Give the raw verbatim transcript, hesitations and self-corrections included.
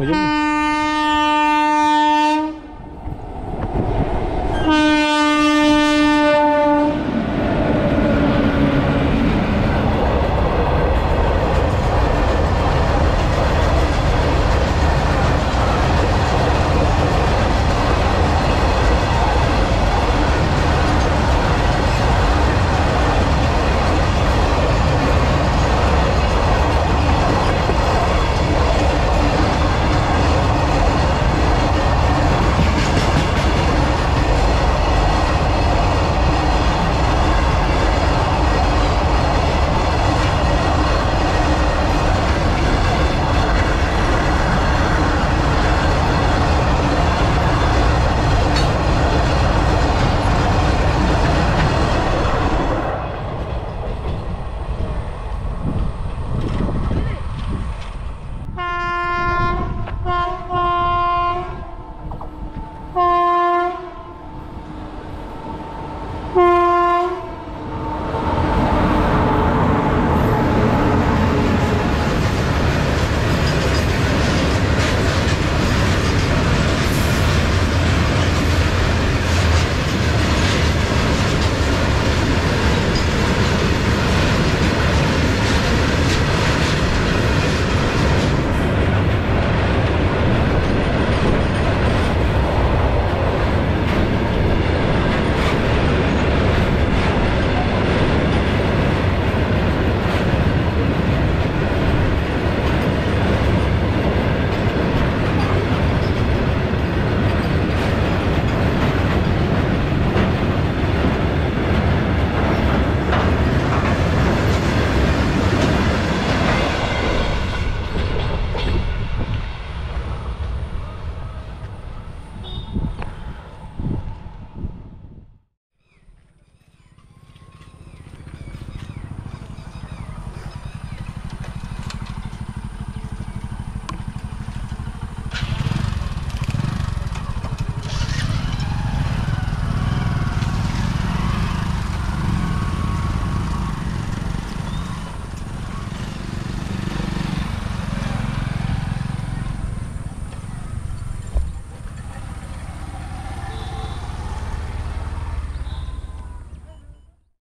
Oye,